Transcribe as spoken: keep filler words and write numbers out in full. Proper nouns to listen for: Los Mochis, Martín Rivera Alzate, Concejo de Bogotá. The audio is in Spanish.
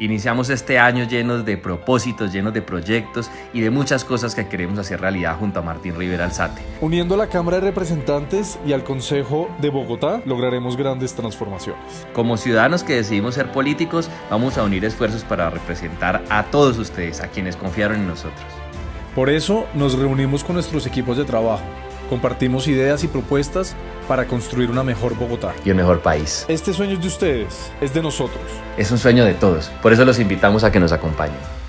Iniciamos este año llenos de propósitos, llenos de proyectos y de muchas cosas que queremos hacer realidad junto a Martín Rivera Alzate. Uniendo a la Cámara de Representantes y al Concejo de Bogotá, lograremos grandes transformaciones. Como ciudadanos que decidimos ser políticos, vamos a unir esfuerzos para representar a todos ustedes, a quienes confiaron en nosotros. Por eso nos reunimos con nuestros equipos de trabajo. Compartimos ideas y propuestas para construir una mejor Bogotá. Y un mejor país. Este sueño es de ustedes, es de nosotros. Es un sueño de todos, por eso los invitamos a que nos acompañen.